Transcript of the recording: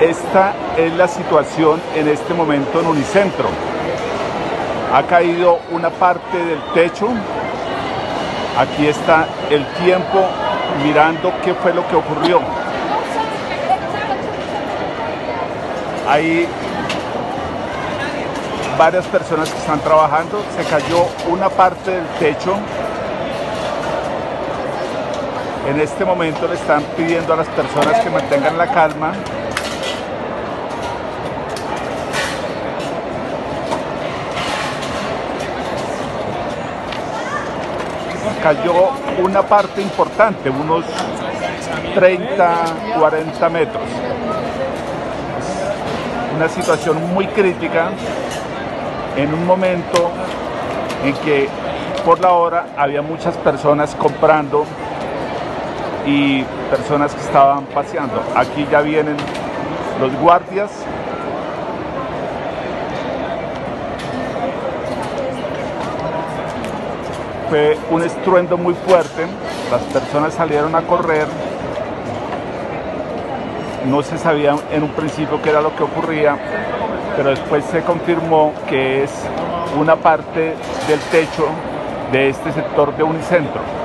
Esta es la situación en este momento en Unicentro. Ha caído una parte del techo. Aquí está El Tiempo mirando qué fue lo que ocurrió. Hay varias personas que están trabajando. Se cayó una parte del techo. En este momento le están pidiendo a las personas que mantengan la calma. Cayó una parte importante, unos 30, 40 metros. Una situación muy crítica en un momento en que por la hora había muchas personas comprando y personas que estaban paseando. Aquí ya vienen los guardias. Fue un estruendo muy fuerte, las personas salieron a correr, no se sabía en un principio qué era lo que ocurría, pero después se confirmó que es una parte del techo de este sector de Unicentro.